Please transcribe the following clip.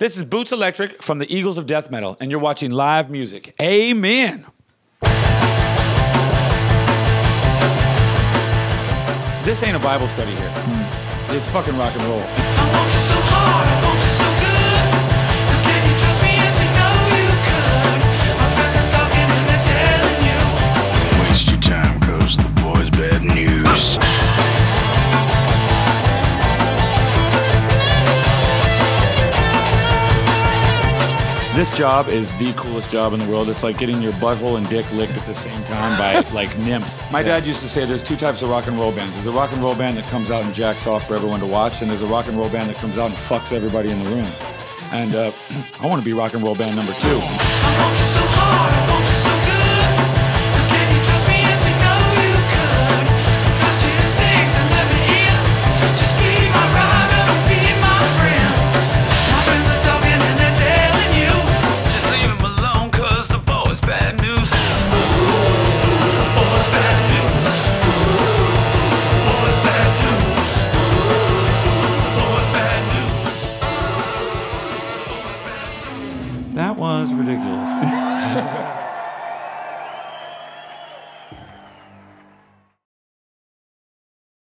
This is Boots Electric from the Eagles of Death Metal, and you're watching live music. Amen. This ain't a Bible study here. It's fucking rock and roll. I want you so hard, I want you so good. Now can you trust me as you know you could? My friends are talking and they're telling you. Don't waste your time, cause the boy's bad news. This job is the coolest job in the world. It's like getting your butthole and dick licked at the same time by, like, nymphs. My dad used to say there's two types of rock and roll bands. There's a rock and roll band that comes out and jacks off for everyone to watch, and there's a rock and roll band that comes out and fucks everybody in the room. And I want to be rock and roll band number two. I want you so hard, I want you so good. Now can you trust me as you know you could? Trust your instincts and let me in. Just be my ride and I'll be my friend. My friends are talking and they're telling you. Just leave him alone, cause the boy's bad news. Ooh, the boy's bad news. Ooh, the boy's bad news. Ooh, the boy's bad news. Ooh, the boy's bad news. That was ridiculous.